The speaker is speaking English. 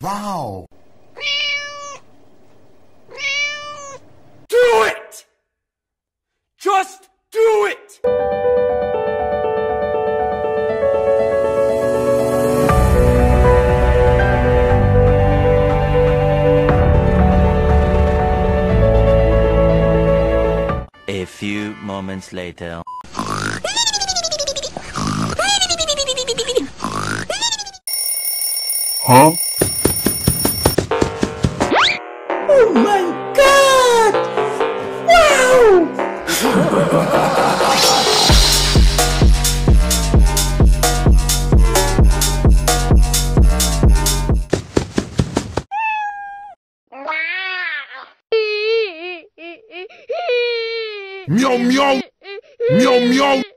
Wow. Do it! Just do it! A few moments later. Huh? Oh my God! Wow! Meow meow! Meow meow!